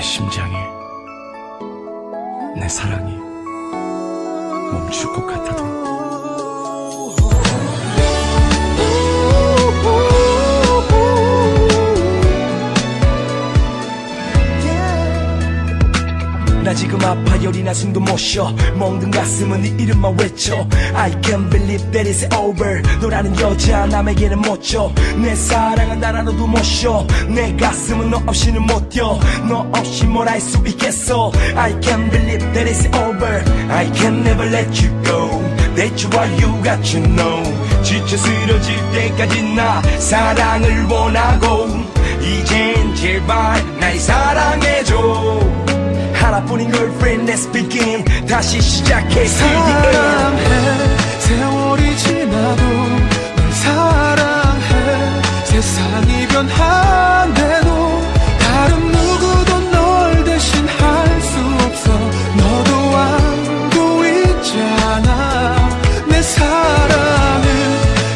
내 심장이, 내 사랑이 멈출 것 같아도 나 지금 아파 열이 나 숨도 못 쉬어 멍든 가슴은 네 이름만 외쳐 I can't believe that it's over 너라는 여자 남에게는 못 줘 내 사랑은 단 하나도 못 쉬어 내 가슴은 너 없이는 못 뛰어 너 없이 뭘 할 수 있겠어 I can't believe that it's over I can never let you go That's why you got to know 지쳐 쓰러질 때까지 나 사랑을 원하고 이젠 제발 날 사랑해줘 하나뿐인 girlfriend let's begin 다시 시작해 사랑해 세월이 지나도 널 사랑해 세상이 변한대도 다른 누구도 널 대신할 수 없어 너도 알고 있잖아 내 사랑은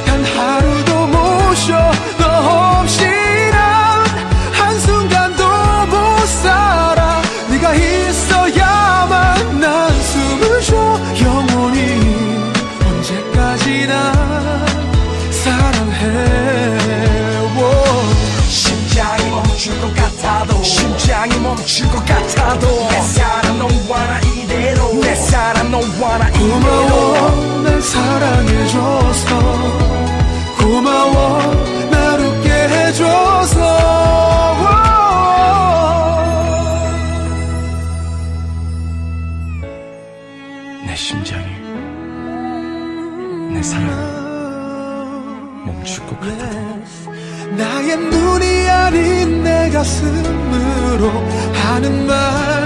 단 하루도 못 쉬어 너 없이 난 한순간도 못 살아 네가 있어야만 난 숨을 쉬어 영원히 언제까지나 사랑해 오. 심장이 멈출 것 같아도 심장이 멈출 것 같아도 내 사랑 너와 나 이대로 내 사랑 너와 나 이대로 고마워 날 사랑해줘서 고마워 날 웃게 해줘서 내 심장이 내 사랑이 멈출 것 같아도 나의 눈이 아닌 내 가슴으로 하는 말